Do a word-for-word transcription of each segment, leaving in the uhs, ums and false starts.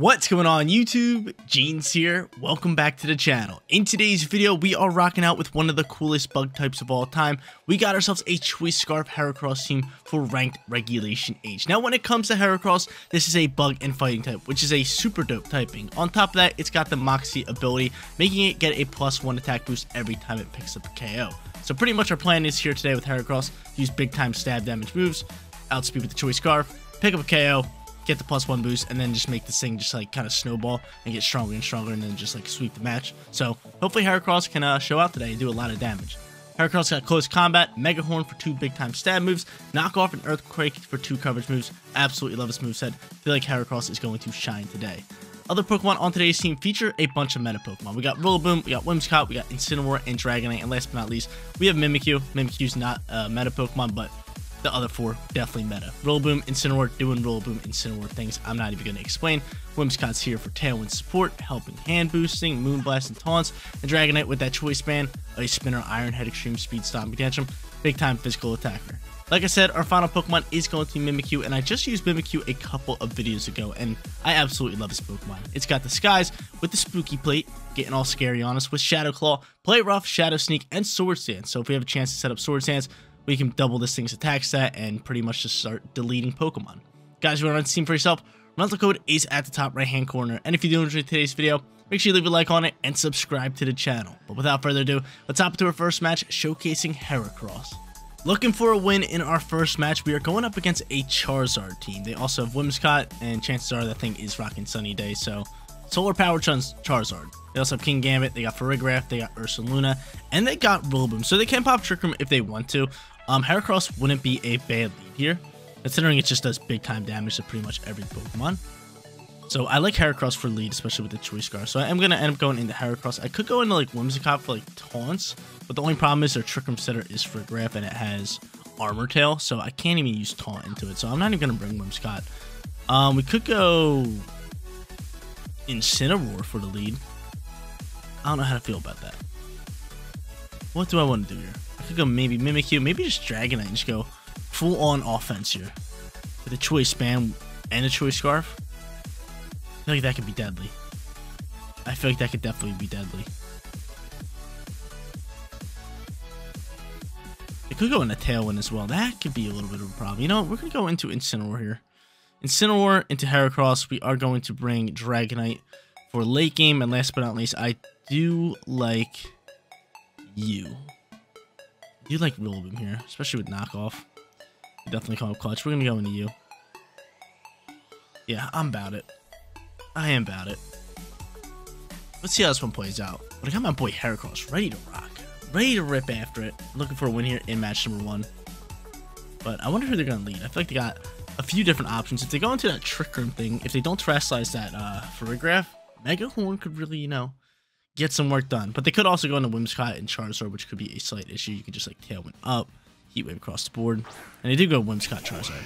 What's going on YouTube? Jeans here. Welcome back to the channel. In today's video, we are rocking out with one of the coolest bug types of all time. We got ourselves a Choice Scarf Heracross team for ranked regulation age. Now, when it comes to Heracross, this is a bug and fighting type, which is a super dope typing. On top of that, it's got the Moxie ability, making it get a plus one attack boost every time it picks up a K O. So pretty much our plan is here today with Heracross, use big time stab damage moves, outspeed with the Choice Scarf, pick up a K O, get the plus one boost, and then just make this thing just like kind of snowball and get stronger and stronger and then just like sweep the match. So hopefully Heracross can uh, show out today and do a lot of damage. Heracross got Close Combat, Mega Horn for two big time stab moves, Knock Off and Earthquake for two coverage moves. Absolutely love this moveset. Feel like Heracross is going to shine today. Other Pokemon on today's team feature a bunch of meta Pokemon. We got Rillaboom, we got Whimsicott, we got Incineroar and Dragonite, and last but not least, we have Mimikyu. Mimikyu's not a uh, meta Pokemon, but the other four definitely meta. Rillaboom, Incineroar doing Rillaboom, Incineroar things I'm not even going to explain. Whimsicott's here for Tailwind support, helping hand boosting, Moonblast and Taunts, and Dragonite with that Choice Band, Ice Spinner, Iron Head, Extreme Speed, Stomping Tantrum, big time physical attacker. Like I said, our final Pokemon is going to be Mimikyu, and I just used Mimikyu a couple of videos ago, and I absolutely love this Pokemon. It's got Disguise with the Spooky Plate, getting all scary on us with Shadow Claw, Play Rough, Shadow Sneak, and Swords Dance. So if we have a chance to set up Swords Dance, we can double this thing's attack stat and pretty much just start deleting Pokemon. Guys, you want to run this team for yourself? Rental code is at the top right hand corner. And if you do enjoy today's video, make sure you leave a like on it and subscribe to the channel. But without further ado, let's hop into our first match showcasing Heracross. Looking for a win in our first match, we are going up against a Charizard team. They also have Whimsicott, and chances are that thing is rocking Sunny Day, so Solar Power Chun's Charizard. They also have King Gambit, they got Farigiraf, they got Ursaluna, and they got Rillaboom. So they can pop Trick Room if they want to. Um, Heracross wouldn't be a bad lead here, considering it just does big time damage to pretty much every Pokemon. So I like Heracross for lead, especially with the Choice Scarf. So I am going to end up going into Heracross. I could go into like Whimsicott for like taunts, but the only problem is their Trick Room setter is Farigiraf and it has Armor Tail, so I can't even use Taunt into it. So I'm not even going to bring Whimsicott. Um, we could go Incineroar for the lead. I don't know how to feel about that. What do I want to do here? I could go maybe Mimikyu, maybe just Dragonite and just go full on offense here. With a Choice Band and a Choice Scarf. I feel like that could be deadly. I feel like that could definitely be deadly. It could go in a Tailwind as well. That could be a little bit of a problem. You know what? We're going to go into Incineroar here. Incineroar into Heracross. We are going to bring Dragonite for late game. And last but not least, I do like you. I do like Rillaboom here, especially with Knock Off. Definitely come up clutch. We're going to go into you. Yeah, I'm about it. I am about it. Let's see how this one plays out. But I got my boy Heracross ready to rock. Ready to rip after it. Looking for a win here in match number one. But I wonder who they're going to lead. I feel like they got a few different options. If they go into that Trick Room thing, if they don't terrestrialize that uh, Farigiraf, Mega Horn could really, you know, get some work done. But they could also go into Whimsicott and Charizard, which could be a slight issue. You could just, like, Tailwind up, Heatwave across the board. And they do go Whimsicott, Charizard.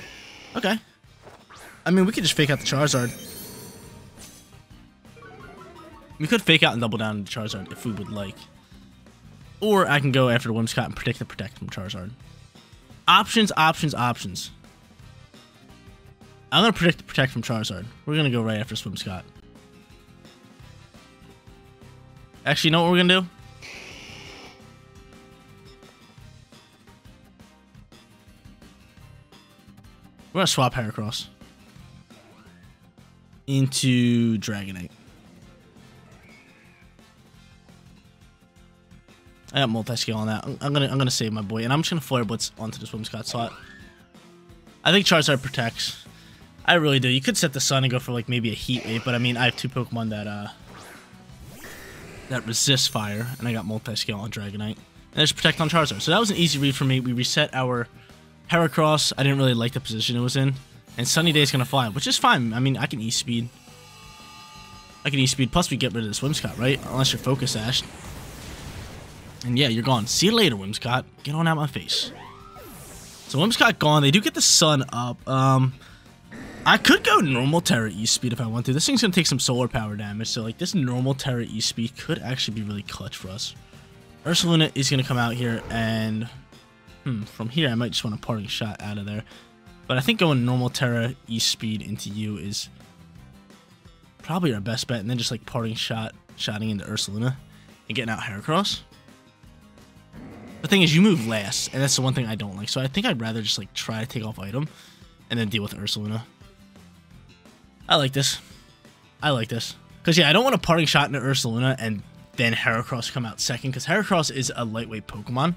Okay. I mean, we could just fake out the Charizard. We could fake out and double down into Charizard if we would like. Or I can go after the Whimsicott and predict the Protect from Charizard. Options, options, options. I'm going to predict the Protect from Charizard. We're going to go right after Whimsicott. Actually, you know what we're going to do? We're going to swap Heracross into Dragonite. I got multi-scale on that. I'm, I'm going to I'm gonna save my boy, and I'm just going to Flare Blitz onto this Whimsicott slot. I think Charizard protects. I really do. You could set the Sun and go for, like, maybe a Heat Wave, but, I mean, I have two Pokemon that, uh... that resists fire, and I got multi-scale on Dragonite. And there's Protect on Charizard. So that was an easy read for me. We reset our Heracross. I didn't really like the position it was in. And Sunny Day's gonna fly, which is fine. I mean, I can E-Speed. I can E-Speed, plus we get rid of this Whimsicott, right? Unless you're Focus Ashed. And yeah, you're gone. See you later, Whimsicott. Get on out of my face. So Whimsicott gone. They do get the Sun up. Um... I could go normal Terra E-Speed if I want to. This thing's going to take some solar power damage, so like this normal Terra E-Speed could actually be really clutch for us. Ursaluna is going to come out here, and hmm, from here I might just want a Parting Shot out of there. But I think going normal Terra E-Speed into you is probably our best bet, and then just like parting shot, shotting into Ursaluna and getting out Heracross. The thing is, you move last, and that's the one thing I don't like, so I think I'd rather just like try to take off item and then deal with Ursaluna. I like this. I like this. Because, yeah, I don't want a parting shot into Ursaluna and then Heracross come out second, because Heracross is a lightweight Pokemon.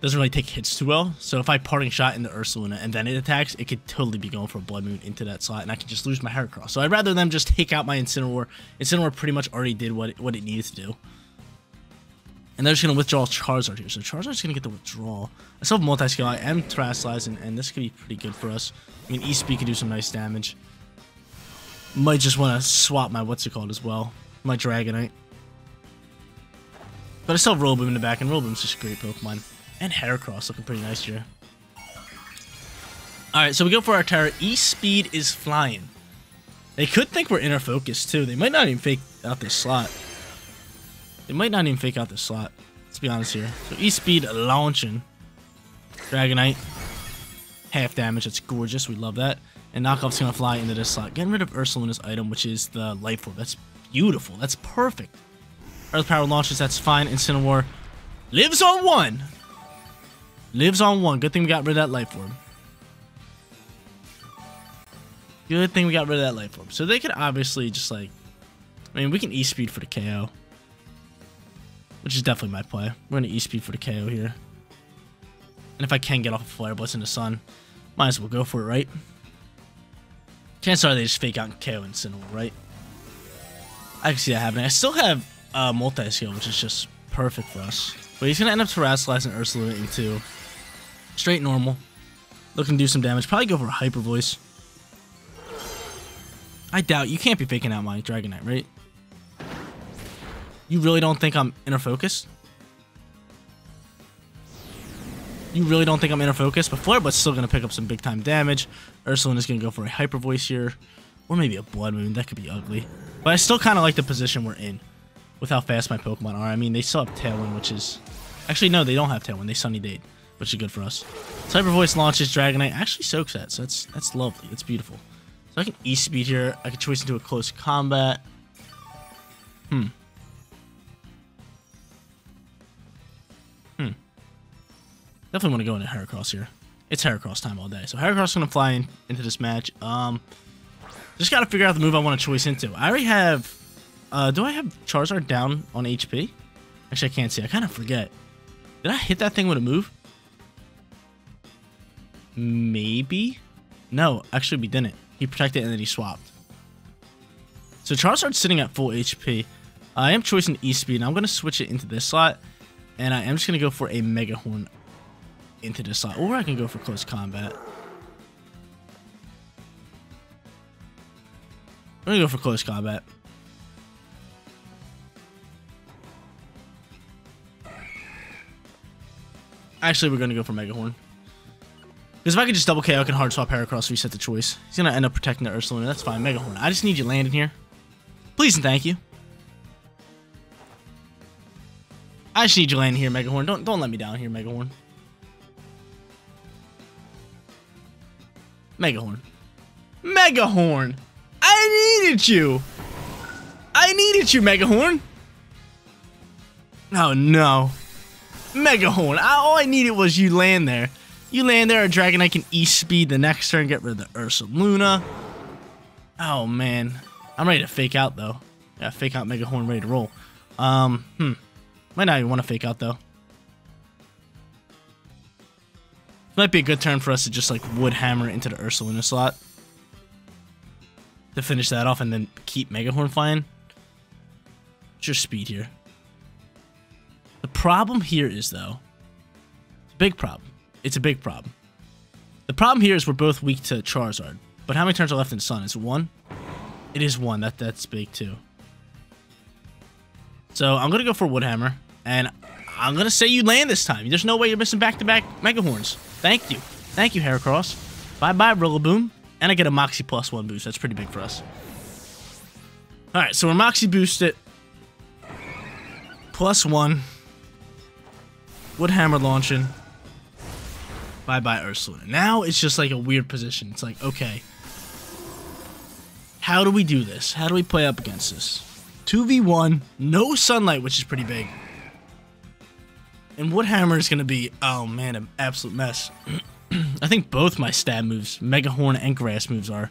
Doesn't really take hits too well, so if I parting shot into Ursaluna and then it attacks, it could totally be going for a Blood Moon into that slot, and I could just lose my Heracross. So I'd rather them just take out my Incineroar. Incineroar pretty much already did what it, what it needed to do. And they're just going to withdraw Charizard here, so Charizard's going to get the withdrawal. I still have multi-skill, I am Terastalized, and, and this could be pretty good for us. I mean, E-Speed could do some nice damage. Might just want to swap my what's it called as well, my Dragonite. But I still have Rillaboom in the back, and Rillaboom's just a great Pokemon. And Heracross looking pretty nice here. Alright, so we go for our Terra. E-Speed is flying. They could think we're Inner Focus too. They might not even fake out this slot. They might not even fake out this slot. Let's be honest here. So E-Speed launching. Dragonite. Half damage. That's gorgeous. We love that. And Knock Off's going to fly into this slot. Getting rid of Ursaluna's item, which is the Life Orb. That's beautiful. That's perfect. Earth Power launches. That's fine. Incineroar lives on one. Lives on one. Good thing we got rid of that Life Orb. Good thing we got rid of that Life Orb. So they could obviously just like... I mean, we can E-Speed for the K O. Which is definitely my play. We're going to E-Speed for the K O here. And if I can get off a Flare Blitz in the sun, might as well go for it, right? Chances are they just fake out and K O Incineroar, right? I can see that happening. I still have uh, multi-skill, which is just perfect for us. But he's going to end up Terastallizing Ursaluna into straight normal. Looking to do some damage. Probably go for a Hyper Voice. I doubt. You can't be faking out my Dragonite, right? You really don't think I'm Inner Focus? You really don't think I'm Inner Focus? But Flare Blitz still going to pick up some big time damage. Ursaluna's going to go for a Hyper Voice here. Or maybe a Blood Moon. That could be ugly. But I still kind of like the position we're in. With how fast my Pokemon are. I mean, they still have Tailwind, which is... Actually, no, they don't have Tailwind. They Sunny Dade, which is good for us. Cyber Voice launches Dragonite. Actually soaks that, so that's that's lovely. That's beautiful. So I can E-Speed here. I can choice into a Close Combat. Hmm. Hmm. Definitely want to go into Heracross here. It's Heracross time all day. So Heracross is going to fly in, into this match. Um, Just got to figure out the move I want to choice into. I already have... Uh, do I have Charizard down on H P? Actually, I can't see. I kind of forget. Did I hit that thing with a move? Maybe? No, actually we didn't. He protected and then he swapped. So Charizard's sitting at full H P. I am choosing E-Speed, and I'm going to switch it into this slot. And I am just going to go for a Mega Horn into this slot. Or I can go for Close Combat. I'm going to go for Close Combat. Actually, we're going to go for Mega Horn. Because if I could just double K O, I can hard swap Heracross, reset the choice. He's going to end up protecting the Ursaluna. That's fine. Mega Horn. I just need you landing here. Please and thank you. I just need you landing here, Mega Horn. Don't, don't let me down here, Mega Horn. Mega Horn. Mega Horn! I needed you! I needed you, Mega Horn! Oh, no. Mega Horn. I, all I needed was you land there. You land there, a Dragonite can E-Speed the next turn, get rid of the Ursaluna. Oh, man. I'm ready to fake out, though. Yeah, fake out Mega Horn, ready to roll. Um, hmm. Might not even want to fake out, though. Might be a good turn for us to just, like, Wood Hammer into the Ursaluna slot. To finish that off and then keep Mega Horn flying. Just speed here. The problem here is, though, it's a big problem. It's a big problem. The problem here is we're both weak to Charizard. But how many turns are left in the sun? Is it one? It is one. That, that's big, too. So I'm going to go for Woodhammer. And I'm going to say you land this time. There's no way you're missing back-to-back Mega Horns. Thank you. Thank you, Heracross. Bye-bye, Rillaboom. And I get a Moxie plus one boost. That's pretty big for us. All right, so we're Moxie boosted. Plus one. Wood Hammer launching. Bye bye Ursaluna. Now it's just like a weird position. It's like, okay. How do we do this? How do we play up against this? two v one, no sunlight, which is pretty big. And Woodhammer is going to be, oh man, an absolute mess. I think both my stab moves, Mega Horn and Grass moves, are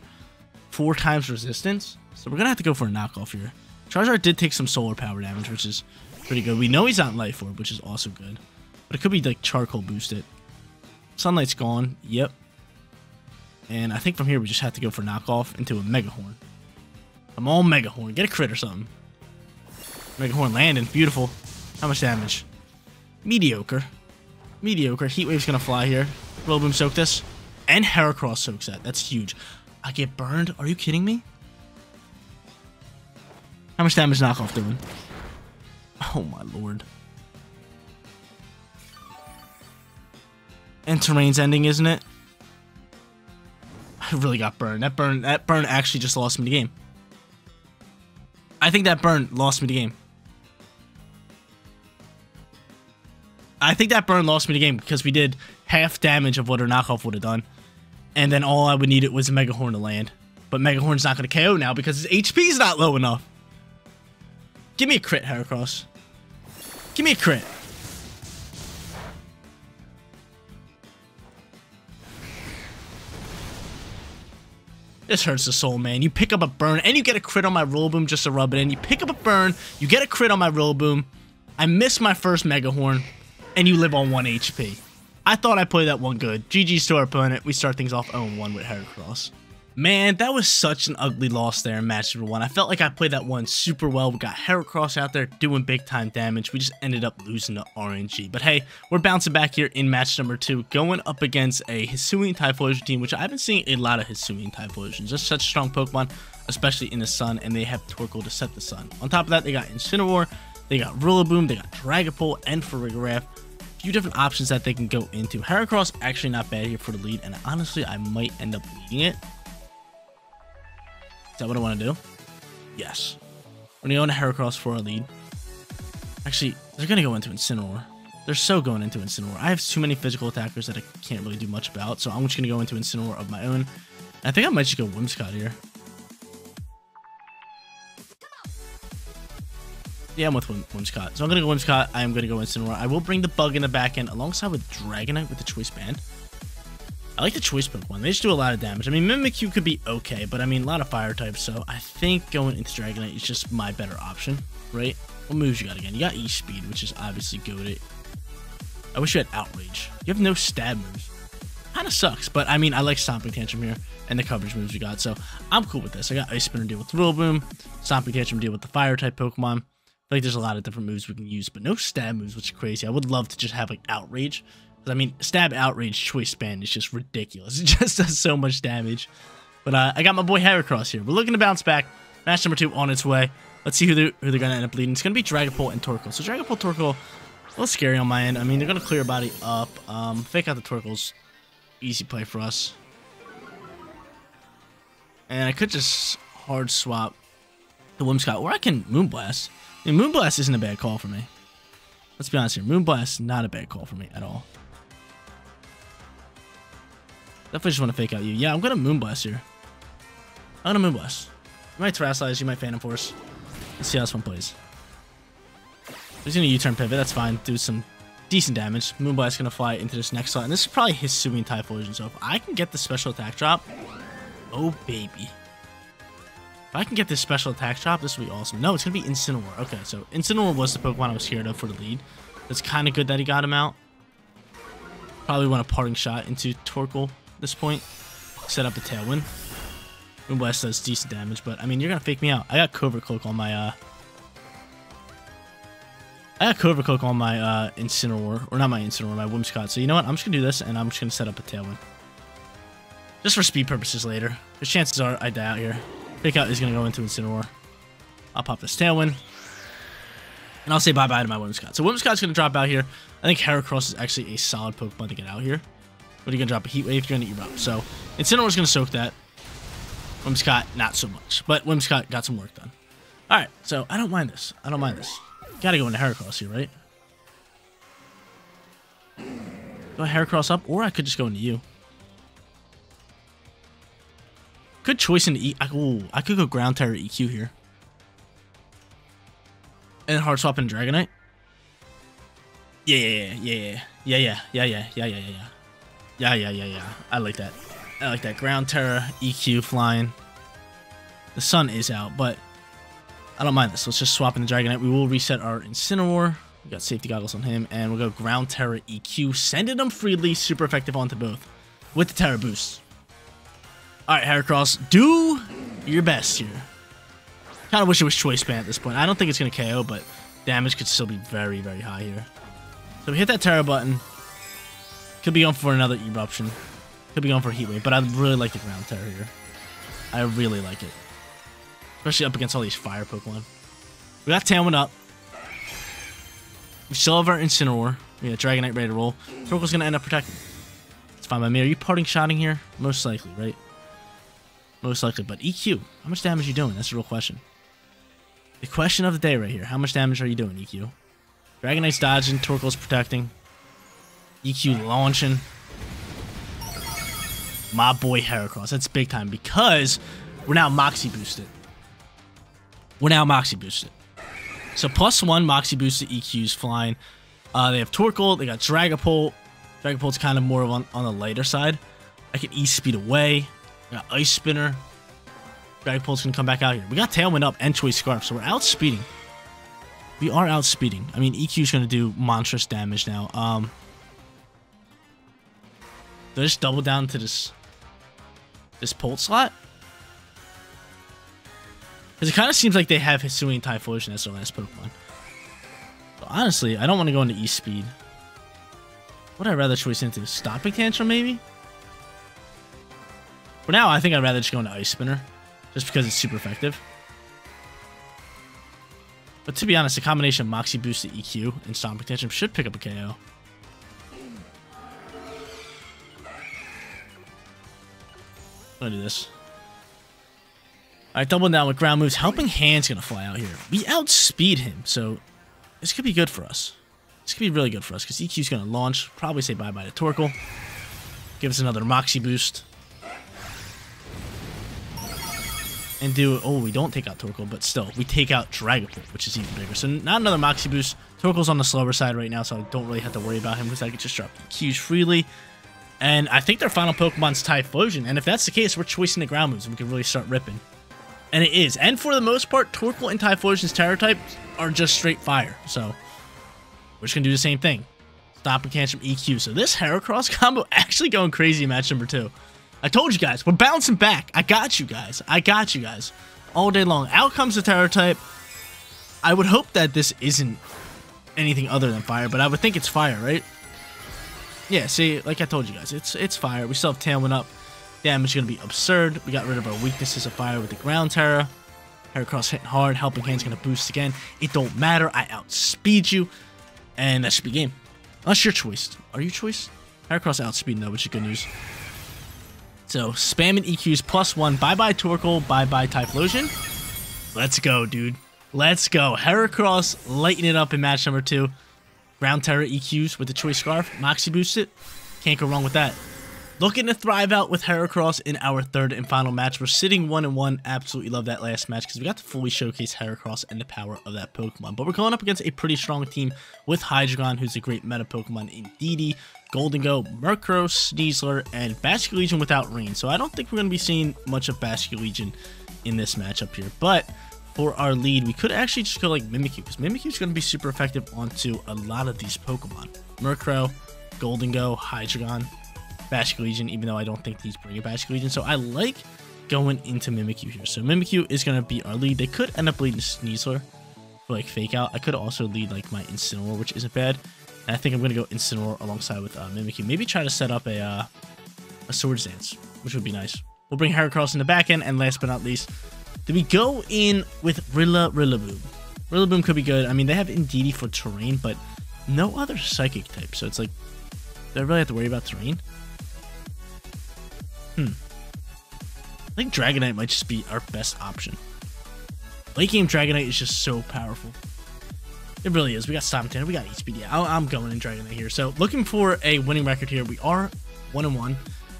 four times resistance. So we're going to have to go for a knockoff here. Charizard did take some solar power damage, which is pretty good. We know he's not in Life Orb, which is also good. But it could be like charcoal boosted. Sunlight's gone. Yep. And I think from here we just have to go for knockoff into a Mega Horn. I'm all Mega Horn. Get a crit or something. Mega Horn landing. Beautiful. How much damage? Mediocre. Mediocre. Heatwave's going to fly here. Rillaboom soaked us. And Heracross soaks that. That's huge. I get burned? Are you kidding me? How much damage is knockoff doing? Oh my lord. And terrain's ending, isn't it? I really got burned. That burn that burn actually just lost me the game. I think that burn lost me the game. I think that burn lost me the game because we did half damage of what our knockoff would have done. And then all I would need it was Mega Horn to land. But Mega Horn's not going to K O now because his H P's not low enough. Give me a crit, Heracross. Give me a crit. This hurts the soul, man. You pick up a burn and you get a crit on my Rillaboom just to rub it in. You pick up a burn, you get a crit on my Rillaboom. I missed my first Mega Horn, and you live on one H P. I thought I played that one good. G G's to our opponent. We start things off oh and one with Heracross. Man, that was such an ugly loss there in match number one. I felt like I played that one super well. We got Heracross out there doing big time damage. We just ended up losing to R N G. But hey, we're bouncing back here in match number two, going up against a Hisuian Typhlosion team, which I've been seeing a lot of Hisuian Typhlosions. Just such strong Pokemon, especially in the sun, and they have Torkoal to set the sun. On top of that, they got Incineroar. They got Rillaboom, they got Dragapult, and Farigiraf. A few different options that they can go into. Heracross actually not bad here for the lead, and honestly, I might end up leading it. Is that what I want to do? Yes. We're going to go into Heracross for our lead. Actually, they're going to go into Incineroar. They're so going into Incineroar. I have too many physical attackers that I can't really do much about, so I'm just going to go into Incineroar of my own. And I think I might just go Whimsicott here. Yeah, I'm with Whim Whimsicott. So I'm going to go Whimsicott. I am going to go Incineroar. I will bring the bug in the back end alongside with Dragonite with the Choice Band. I like the Choice Pokemon. They just do a lot of damage. I mean, Mimikyu could be okay, but I mean, a lot of fire types. So I think going into Dragonite is just my better option, right? What moves you got again? You got E-Speed, which is obviously goated. I wish you had Outrage. You have no stab moves. Kind of sucks, but I mean, I like Stomping Tantrum here and the coverage moves we got. So I'm cool with this. I got Ice Spinner deal with Rillaboom, Stomping Tantrum deal with the fire type Pokemon. Like, there's a lot of different moves we can use, but no stab moves, which is crazy. I would love to just have like Outrage, because I mean, stab, outrage, Choice Band is just ridiculous. It just does so much damage. But uh, I got my boy Heracross here. We're looking to bounce back. Match number two on its way. Let's see who they're, who they're gonna end up leading. It's gonna be Dragapult and Torkoal. So Dragapult, Torkoal, a little scary on my end. I mean, they're gonna clear body up. Um, fake out the Torkoal's easy play for us. And I could just hard swap the Whimsicott, or I can Moonblast. I mean, Moonblast isn't a bad call for me. Let's be honest here. Moonblast, not a bad call for me at all. Definitely just want to fake out you. Yeah, I'm going to Moonblast here. I'm going to Moonblast. You might Terrasilize, you might Phantom Force. Let's see how this one plays. He's going to U-turn pivot. That's fine. Do some decent damage. Moonblast's going to fly into this next slot. And this is probably Hisuian Typhlosion. So if I can get the special attack drop, oh, baby. If I can get this special attack drop, this will be awesome. No, it's going to be Incineroar. Okay, so Incineroar was the Pokemon I was scared of for the lead. That's kind of good that he got him out. Probably want a Parting Shot into Torkoal at this point. Set up the Tailwind. Moonblast does decent damage, but, I mean, you're going to fake me out. I got Covert Cloak on my, uh... I got Covert Cloak on my, uh, Incineroar. Or not my Incineroar, my Whimsicott. So, you know what? I'm just going to do this, and I'm just going to set up a Tailwind. Just for speed purposes later. Because chances are I die out here. Fake Out is going to go into Incineroar. I'll pop this Tailwind. And I'll say bye-bye to my Whimsicott. So Whimsicott's going to drop out here. I think Heracross is actually a solid Pokemon to get out here. But you're going to drop a Heat Wave. You're going to eat up. So Incineroar's going to soak that. Whimsicott, not so much. But Whimsicott got some work done. All right. So I don't mind this. I don't mind this. Got to go into Heracross here, right? Go Heracross up, or I could just go into you. Good choice in E. Ooh, I could go Ground Type E Q here. And hard swap in Dragonite. Yeah, yeah, yeah, yeah, yeah, yeah, yeah, yeah, yeah, yeah, yeah, yeah, yeah, yeah, yeah. I like that. I like that. Ground Terra, E Q, flying. The sun is out, but I don't mind this. Let's just swap in the Dragonite. We will reset our Incineroar. We got safety goggles on him, and we'll go Ground Terra, E Q, sending them freely, super effective onto both with the Terra boost. All right, Heracross, do your best here. Kind of wish it was Choice Band at this point. I don't think it's gonna K O, but damage could still be very, very high here. So we hit that Terra button. Could be going for another Eruption. Could be going for a Heatwave, but I really like the Ground Terra here. I really like it. Especially up against all these Fire Pokemon. We got Tailwind up. We still have our Incineroar. We got Dragonite ready to roll. Torkoal's going to end up protecting. It's fine by me. Are you Parting Shotting here? Most likely, right? Most likely, but E Q. How much damage are you doing? That's the real question. The question of the day right here. How much damage are you doing, E Q? Dragonite's dodging. Torkoal's protecting. E Q launching. My boy Heracross. That's big time because we're now Moxie boosted. We're now Moxie boosted. So plus one Moxie boosted E Q's flying. Uh, they have Torkoal. They got Dragapult. Dragapult's kind of more of on, on the lighter side. I can E-Speed away. I got Ice Spinner. Dragapult's gonna come back out here. We got Tailwind up and Choice Scarf, so we're outspeeding. We are outspeeding. I mean, E Q's gonna do monstrous damage now. Um, do I just double down to this this Pult slot? Because it kind of seems like they have Hisuian Typhlosion as their last Pokemon. But honestly, I don't want to go into E Speed. What I'd rather choice into? Stomping Tantrum, maybe? For now, I think I'd rather just go into Ice Spinner. Just because it's super effective. But to be honest, the combination of Moxie Boost to E Q and Stomping Tantrum should pick up a K O. I'm gonna do this. Alright, doubling down with ground moves. Helping Hand's gonna fly out here. We outspeed him, so this could be good for us. This could be really good for us, because E Q's gonna launch. Probably say bye-bye to Torkoal. Give us another Moxie Boost. And do, oh, we don't take out Torkoal, but still, we take out Dragapult, which is even bigger. So not another Moxie Boost. Torkoal's on the slower side right now, so I don't really have to worry about him because I can just drop E Qs freely. And I think their final Pokemon's Typhlosion, and if that's the case, we're choicing the ground moves, and we can really start ripping. And it is. And for the most part, Torkoal and Typhlosion's Terror types are just straight fire, so we're just gonna do the same thing. Stop and Tantrum E Q. So this Heracross combo actually going crazy in match number two. I told you guys, we're bouncing back. I got you guys. I got you guys. All day long. Out comes the Terror type. I would hope that this isn't anything other than fire, but I would think it's fire, right? Yeah, see, like I told you guys, it's it's fire. We still have Tailwind up. Damage is going to be absurd. We got rid of our weaknesses of fire with the Ground Terra. Heracross hitting hard. Helping Hand's going to boost again. It don't matter. I outspeed you. And that should be game. Unless you're choiced. Are you choiced? Heracross outspeeding though, which is good news. So, spamming E Qs, plus one. Bye-bye Torkoal, bye-bye Typhlosion. Let's go, dude. Let's go. Heracross lighting it up in match number two. Ground Terra E Qs with the Choice Scarf. Moxie boost it. Can't go wrong with that. Looking to thrive out with Heracross in our third and final match. We're sitting one and one. Absolutely love that last match because we got to fully showcase Heracross and the power of that Pokemon. But we're going up against a pretty strong team with Hydreigon, who's a great meta Pokemon in D D, Gholdengo, Murkrow, Sneasler, and Basculegion without rain. So I don't think we're going to be seeing much of Basculegion in this matchup here. But for our lead, we could actually just go like Mimikyu because Mimikyu's going to be super effective onto a lot of these Pokemon. Murkrow, Gholdengo, Hydreigon, Basculegion, even though I don't think he's bringing Basculegion. So I like going into Mimikyu here. So Mimikyu is going to be our lead. They could end up leading Sneasler for like Fake Out. I could also lead like my Incineroar, which isn't bad. And I think I'm going to go Incineroar alongside with uh, Mimikyu. Maybe try to set up a, uh, a Swords Dance, which would be nice. We'll bring Heracross in the back end. And last but not least, do we go in with Rilla Rillaboom? Rillaboom could be good. I mean, they have Indeedee for terrain, but no other Psychic type. So it's like, do I really have to worry about terrain? Hmm. I think Dragonite might just be our best option. Late game Dragonite is just so powerful. It really is. We got Stomping Tantrum. We got E Speed. Yeah, I'm going in Dragonite here. So looking for a winning record here. We are one and one.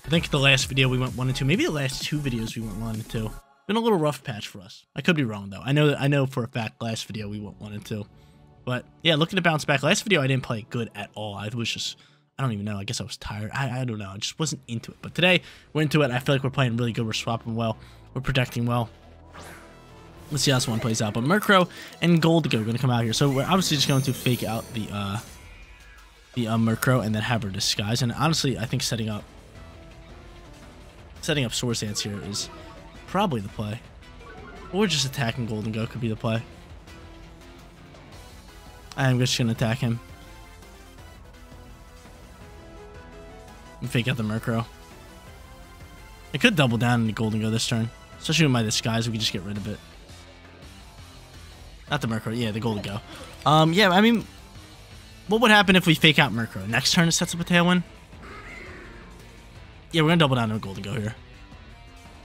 I think the last video we went one and two, maybe the last two videos we went one and two. Been a little rough patch for us. I could be wrong though. I know that I know for a fact last video we went one and two. But yeah, looking to bounce back. Last video I didn't play good at all. I was just, I don't even know. I guess I was tired. I, I don't know. I just wasn't into it. But today we're into it. I feel like we're playing really good. We're swapping well. We're protecting well. Let's see how this one plays out. But Murkrow and Gholdengo are going to come out here. So we're obviously just going to fake out the uh, the uh, Murkrow and then have her disguise. And honestly, I think setting up setting up Swords Dance here is probably the play. Or just attacking Gholdengo could be the play. I'm just going to attack him. And fake out the Murkrow. I could double down into Gholdengo this turn. Especially with my disguise, we can just get rid of it. Not the Murkrow, yeah, the Gholdengo. Um, yeah, I mean, what would happen if we fake out Murkrow? Next turn it sets up a Tailwind? Yeah, we're going to double down into Gholdengo here.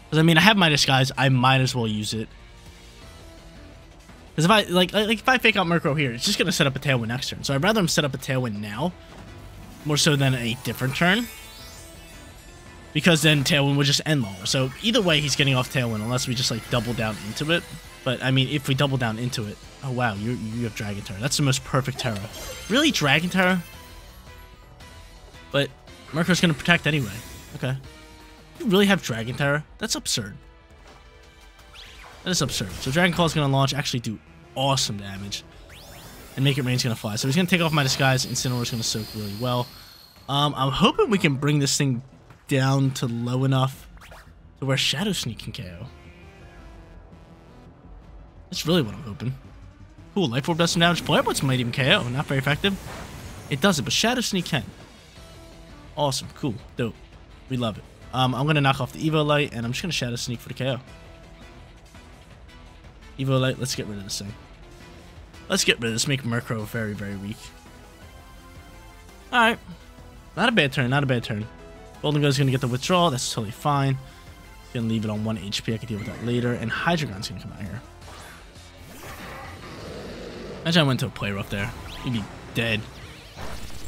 Because, I mean, I have my disguise, I might as well use it. Because if I, like, like, if I fake out Murkrow here, it's just going to set up a Tailwind next turn. So I'd rather him set up a Tailwind now, more so than a different turn. Because then Tailwind would just end longer. So either way, he's getting off Tailwind unless we just like double down into it. But I mean, if we double down into it, oh wow, you you have Dragon Terror. That's the most perfect Terror. Really, Dragon Terror? But Murkrow's gonna protect anyway. Okay. You really have Dragon Terror? That's absurd. That is absurd. So Dragon Claw's gonna launch, actually do awesome damage, and Make It Rain's gonna fly. So he's gonna take off my disguise. Incineroar's gonna soak really well. Um, I'm hoping we can bring this thing down to low enough to where Shadow Sneak can K O. That's really what I'm hoping. Cool, Life Orb does some damage. Flare Blitz might even K O. Not very effective. It doesn't, but Shadow Sneak can. Awesome, cool, dope. We love it. Um, I'm going to knock off the Eviolite, and I'm just going to Shadow Sneak for the K O. Eviolite, let's get rid of this thing. Let's get rid of this. Make Murkrow very, very weak. Alright. Not a bad turn, not a bad turn. Gholdengo's gonna get the withdrawal, that's totally fine. He's gonna leave it on one H P, I can deal with that later, and Hydreigon's gonna come out here. Imagine I went to a play rough there. He'd be dead.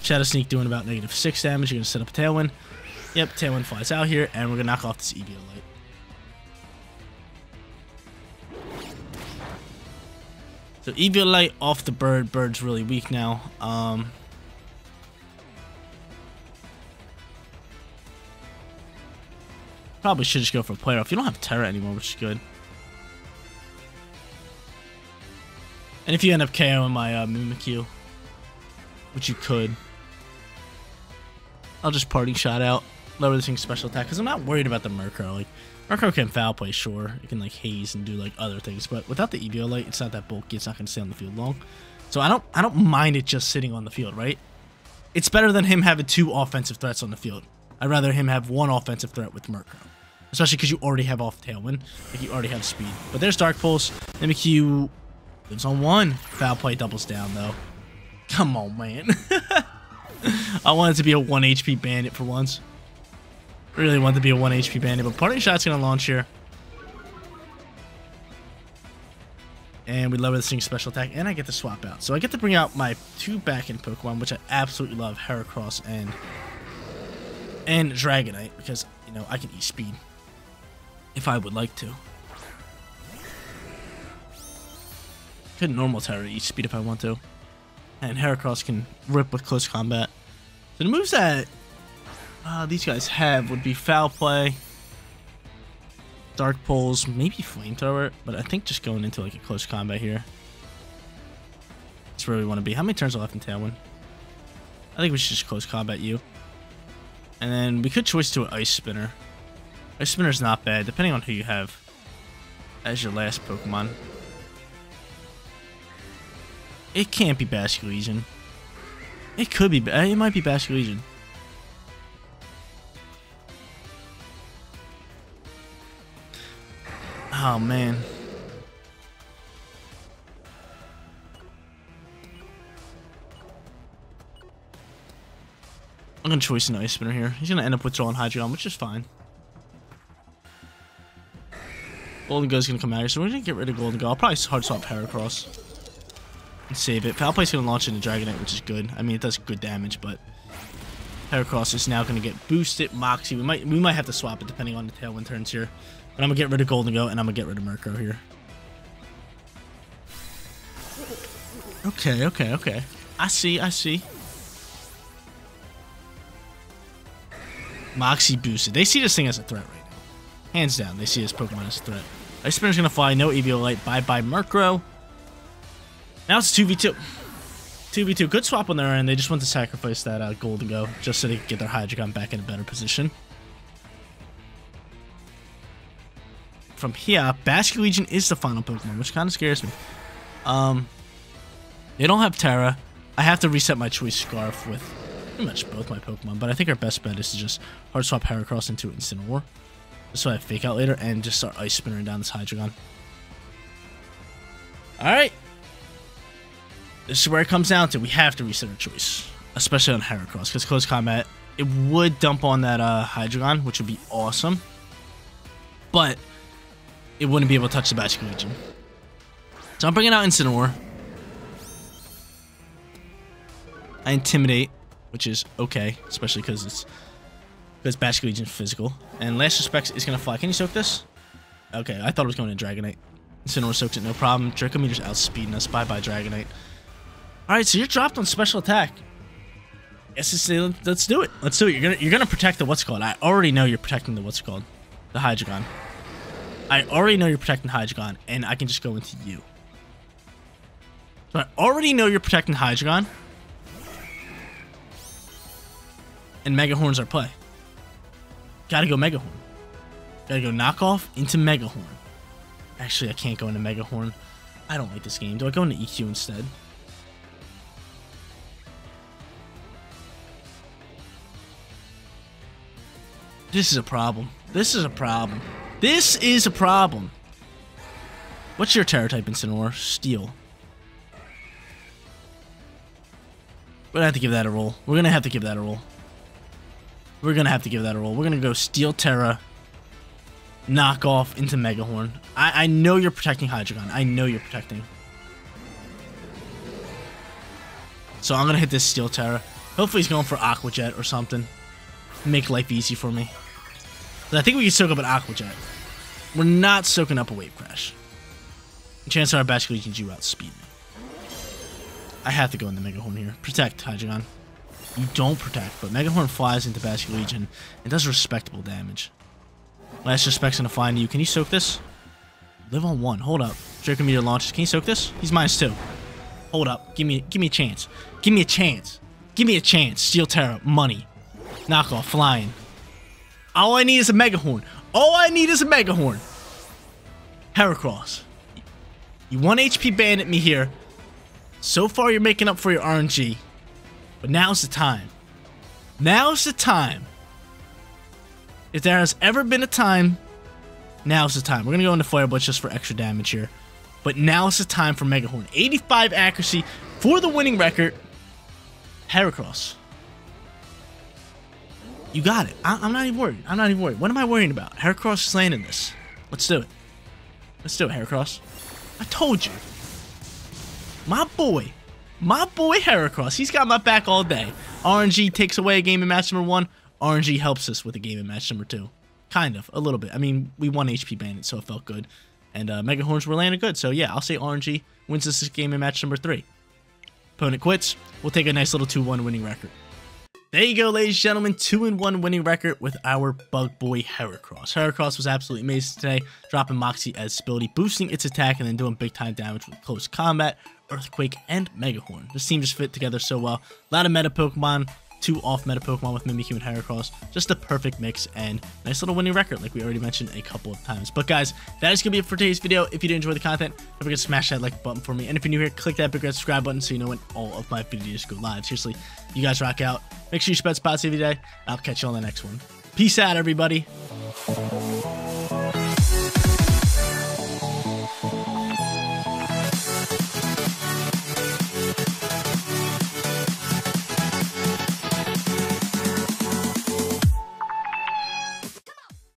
Shadow Sneak doing about negative six damage, you're gonna set up a Tailwind. Yep, Tailwind flies out here, and we're gonna knock off this Eviolite. So Eviolite off the bird, bird's really weak now. Um Probably should just go for a play off. You don't have Terra anymore, which is good. And if you end up KOing my uh, Mimikyu, which you could, I'll just Parting Shot out, lower this thing's special attack, because I'm not worried about the Murkrow. Like, Murkrow can foul play, sure. It can, like, haze and do, like, other things, but without the Eviolite, it's not that bulky. It's not going to stay on the field long. So I don't, I don't mind it just sitting on the field, right? It's better than him having two offensive threats on the field. I'd rather him have one offensive threat with Murkrow. Especially because you already have off Tailwind. Like, you already have speed. But there's Dark Pulse. Mimikyu lives on one. Foul play doubles down, though. Come on, man. I wanted to be a one H P bandit for once. Really wanted to be a one H P bandit. But Parting Shot's going to launch here. And we lower this thing's special attack. And I get to swap out. So I get to bring out my two back-end Pokemon, which I absolutely love. Heracross and... And Dragonite, because, you know, I can eat speed. If I would like to. Could normal Terror eat speed if I want to. And Heracross can rip with Close Combat. So the moves that uh, these guys have would be Foul Play, Dark Pulse, maybe Flamethrower, but I think just going into, like, a Close Combat here. That's where we want to be. How many turns are left in Tailwind? I think we should just Close Combat you. And then we could choice to an Ice Spinner. Ice Spinner's not bad, depending on who you have as your last Pokemon. It can't be Basculegion. It could be, it might be Basculegion. Oh man. I'm going to choice an Ice Spinner here. He's going to end up withdrawing Hydreigon, which is fine. Gholdengo's going to come out here, so we're going to get rid of Gholdengo. I'll probably hard swap Heracross and save it. Foul Play's going to launch into Dragonite, which is good. I mean, it does good damage, but Heracross is now going to get boosted. Moxie, we might we might have to swap it depending on the Tailwind turns here. But I'm going to get rid of Gholdengo, and I'm going to get rid of Murkrow here. Okay, okay, okay. I see, I see. Moxie boosted. They see this thing as a threat right now. Hands down, they see this Pokemon as a threat. Ice Spinner's going to fly. No Eviolite. Bye-bye, Murkrow. Now it's two v two. two v two. Good swap on their end. They just want to sacrifice that uh, Gholdengo just so they can get their Hydreigon back in a better position. From here, Basculegion is the final Pokemon, which kind of scares me. Um, they don't have Terra. I have to reset my Choice Scarf with pretty much both my Pokemon, but I think our best bet is to just hard swap Heracross into Incineroar. Just so I have Fake Out later and just start Ice Spinner down this Hydreigon. Alright. This is where it comes down to. We have to reset our choice, especially on Heracross, because Close Combat, it would dump on that uh, Hydreigon, which would be awesome, but it wouldn't be able to touch the Basculegion. So I'm bringing out Incineroar. I Intimidate, which is okay, especially because it's because Basculegion is physical. And Last Respects is going to fly. Can you soak this? Okay, I thought it was going to Dragonite. Incineroar soaks it, no problem. Dracometer's outspeeding us. Bye-bye, Dragonite. Alright, so you're dropped on special attack. Yes, it's, let's do it. Let's do it. You're gonna you're gonna protect the what's called. I already know you're protecting the what's called. The Hydreigon. I already know you're protecting Hydreigon, and I can just go into you. So I already know you're protecting Hydreigon. And Mega Horn's our play. Gotta go Mega Horn. Gotta go Knock Off into Mega Horn. Actually, I can't go into Mega Horn. I don't like this game. Do I go into E Q instead? This is a problem. This is a problem. This is a problem. What's your Terra type, Incineroar? Steel. We're gonna have to give that a roll. We're gonna have to give that a roll. We're gonna have to give that a roll. We're gonna go Steel Terra, Knock Off into Mega Horn. I, I know you're protecting Hydreigon. I know you're protecting. So I'm gonna hit this Steel Terra. Hopefully he's going for Aqua Jet or something. Make life easy for me. But I think we can soak up an Aqua Jet. We're not soaking up a Wave Crash. Chances are our Basculegion do outspeed me. I have to go into Mega Horn here. Protect, Hydreigon. You don't protect, but Mega Horn flies into Basculegion and does respectable damage. Last Respect's gonna fly into you. Can you soak this? Live on one. Hold up. Dracometer launches. Can you soak this? He's minus two. Hold up. Give me, give me a chance. Give me a chance. Give me a chance. Steel Terra. Money. Knock Off, flying. All I need is a Mega Horn. All I need is a Mega Horn. Heracross, you one H P banned at me here. So far, you're making up for your R N G. But now's the time. Now's the time. If there has ever been a time, now's the time. We're going to go into Flare Blitz just for extra damage here. But now's the time for Mega Horn. eighty-five accuracy for the winning record. Heracross. You got it. I I'm not even worried. I'm not even worried. What am I worrying about? Heracross is landing this. Let's do it. Let's do it, Heracross. I told you. My boy. My boy Heracross. He's got my back all day. R N G takes away a game in match number one. R N G helps us with a game in match number two. Kind of. A little bit. I mean, we won H P Bandit, so it felt good. And uh, Mega Horns were landing good. So, yeah, I'll say R N G wins this game in match number three. Opponent quits. We'll take a nice little two one winning record. There you go, ladies and gentlemen, two and one winning record with our Bug Boy Heracross. Heracross was absolutely amazing today, dropping Moxie as ability, boosting its attack, and then doing big time damage with Close Combat, Earthquake, and Mega Horn. This team just fit together so well. A lot of meta Pokemon, two off meta Pokemon with Mimikyu and Heracross. Just a perfect mix and nice little winning record like we already mentioned a couple of times. But guys, that is going to be it for today's video. If you did enjoy the content, don't forget to smash that like button for me. And if you're new here, click that big red subscribe button so you know when all of my videos go live. Seriously, you guys rock out. Make sure you spread spots every day. I'll catch you on the next one. Peace out, everybody.